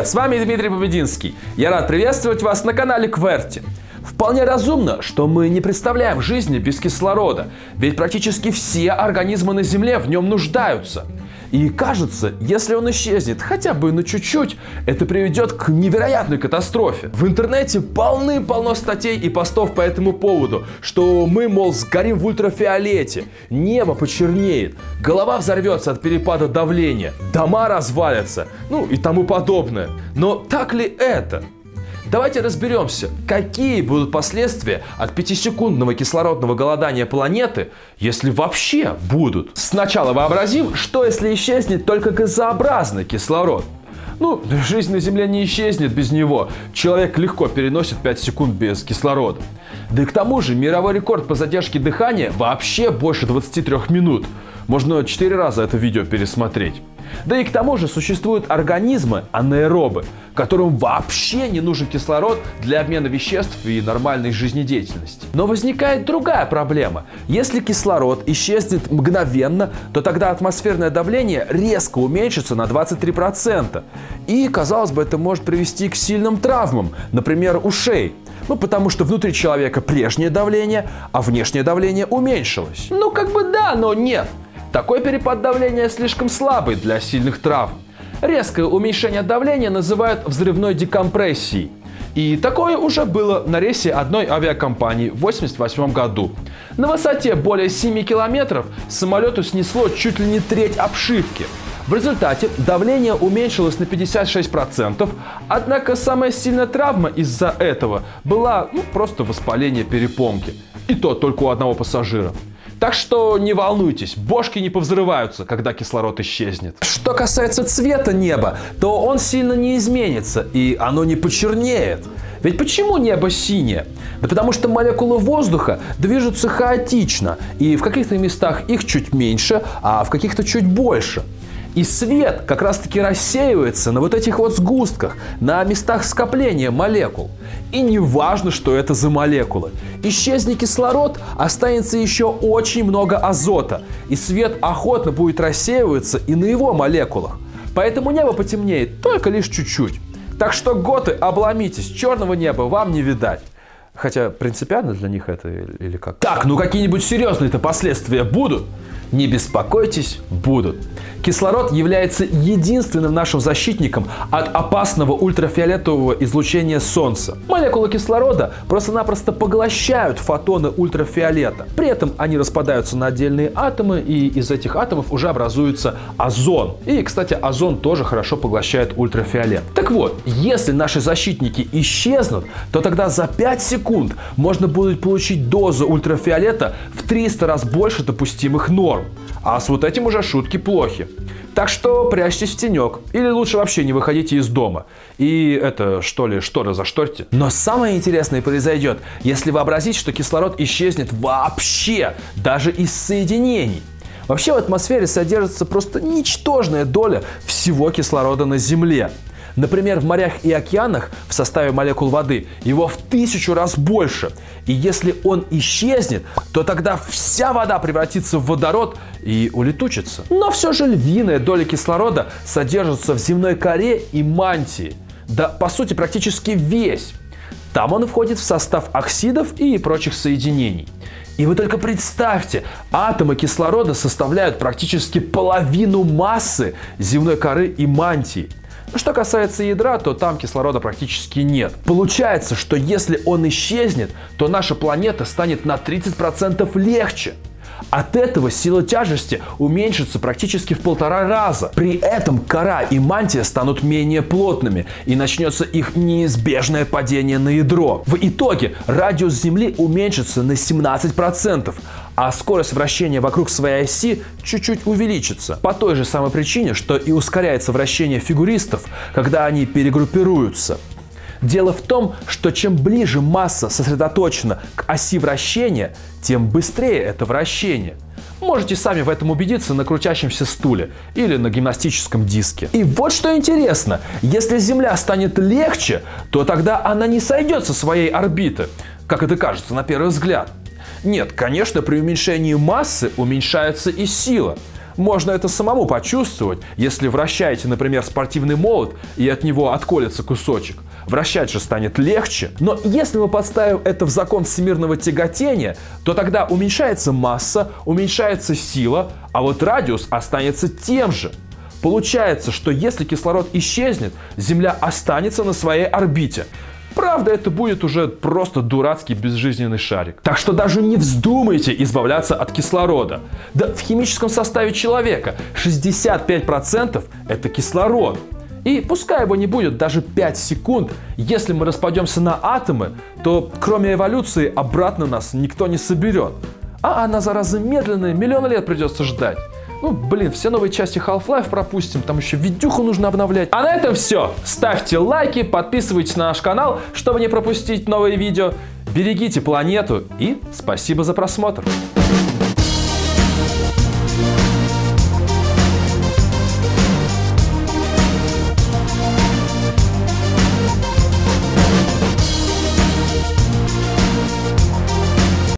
привет, с вами Дмитрий Побединский. Я рад приветствовать вас на канале QWERTY. Вполне разумно, что мы не представляем жизни без кислорода, ведь практически все организмы на Земле в нем нуждаются. И кажется, если он исчезнет хотя бы на чуть-чуть, это приведет к невероятной катастрофе. В интернете полны-полно статей и постов по этому поводу, что мы, мол, сгорим в ультрафиолете, небо почернеет, голова взорвется от перепада давления, дома развалятся, ну и тому подобное. Но так ли это? Давайте разберемся, какие будут последствия от 5-секундного кислородного голодания планеты, если вообще будут. Сначала вообразим, что если исчезнет только газообразный кислород. Ну, жизнь на Земле не исчезнет без него. Человек легко переносит 5 секунд без кислорода. Да и к тому же мировой рекорд по задержке дыхания вообще больше 23 минут. Можно 4 раза это видео пересмотреть. Да и к тому же существуют организмы анаэробы, которым вообще не нужен кислород для обмена веществ и нормальной жизнедеятельности. Но возникает другая проблема. Если кислород исчезнет мгновенно, то тогда атмосферное давление резко уменьшится на 23%. И, казалось бы, это может привести к сильным травмам, например, ушей. Ну, потому что внутри человека прежнее давление, а внешнее давление уменьшилось. Ну, как бы да, но нет. Такой перепад давления слишком слабый для сильных травм. Резкое уменьшение давления называют взрывной декомпрессией. И такое уже было на рейсе одной авиакомпании в 1988 году. На высоте более 7 километров самолету снесло чуть ли не треть обшивки. В результате давление уменьшилось на 56%, однако самая сильная травма из-за этого была просто воспаление перепонки. И то только у одного пассажира. Так что не волнуйтесь, бошки не повзрываются, когда кислород исчезнет. Что касается цвета неба, то он сильно не изменится, и оно не почернеет. Ведь почему небо синее? Да потому что молекулы воздуха движутся хаотично, и в каких-то местах их чуть меньше, а в каких-то чуть больше. И свет как раз-таки рассеивается на вот этих вот сгустках, на местах скопления молекул. И не важно, что это за молекулы. Исчезнет кислород, останется еще очень много азота, и свет охотно будет рассеиваться и на его молекулах. Поэтому небо потемнеет только лишь чуть-чуть. Так что, готы, обломитесь, черного неба вам не видать. Хотя принципиально для них это или как? Так, ну какие-нибудь серьезные-то последствия будут? Не беспокойтесь, будут. Кислород является единственным нашим защитником от опасного ультрафиолетового излучения Солнца. Молекулы кислорода просто-напросто поглощают фотоны ультрафиолета. При этом они распадаются на отдельные атомы, и из этих атомов уже образуется озон. И, кстати, озон тоже хорошо поглощает ультрафиолет. Так вот, если наши защитники исчезнут, то тогда за 5 секунд можно будет получить дозу ультрафиолета в 300 раз больше допустимых норм. А с вот этим уже шутки плохи. Так что прячьтесь в тенек. Или лучше вообще не выходите из дома. И это, что ли, шторы зашторьте. Но самое интересное произойдет, если вообразить, что кислород исчезнет вообще, даже из соединений. Вообще в атмосфере содержится просто ничтожная доля всего кислорода на Земле. Например, в морях и океанах в составе молекул воды его в 1000 раз больше. И если он исчезнет, то тогда вся вода превратится в водород и улетучится. Но все же львиная доля кислорода содержится в земной коре и мантии. Да, по сути, практически весь. Там он входит в состав оксидов и прочих соединений. И вы только представьте, атомы кислорода составляют практически половину массы земной коры и мантии. Что касается ядра, то там кислорода практически нет. Получается, что если он исчезнет, то наша планета станет на 30% легче. От этого сила тяжести уменьшится практически в 1,5 раза. При этом кора и мантия станут менее плотными, и начнется их неизбежное падение на ядро. В итоге радиус Земли уменьшится на 17%, а скорость вращения вокруг своей оси чуть-чуть увеличится. По той же самой причине, что и ускоряется вращение фигуристов, когда они перегруппируются. Дело в том, что чем ближе масса сосредоточена к оси вращения, тем быстрее это вращение. Можете сами в этом убедиться на крутящемся стуле или на гимнастическом диске. И вот что интересно, если Земля станет легче, то тогда она не сойдет со своей орбиты, как это кажется на первый взгляд. Нет, конечно, при уменьшении массы уменьшается и сила. Можно это самому почувствовать, если вращаете, например, спортивный молот и от него отколется кусочек. Вращать же станет легче. Но если мы подставим это в закон всемирного тяготения, то тогда уменьшается масса, уменьшается сила, а вот радиус останется тем же. Получается, что если кислород исчезнет, Земля останется на своей орбите. Правда, это будет уже просто дурацкий безжизненный шарик. Так что даже не вздумайте избавляться от кислорода. Да в химическом составе человека 65% это кислород. И пускай его не будет даже 5 секунд, если мы распадемся на атомы, то кроме эволюции обратно нас никто не соберет. А она, зараза, медленная, миллионы лет придется ждать. Ну, блин, все новые части Half-Life пропустим, там еще видюху нужно обновлять. А на этом все. Ставьте лайки, подписывайтесь на наш канал, чтобы не пропустить новые видео. Берегите планету и спасибо за просмотр.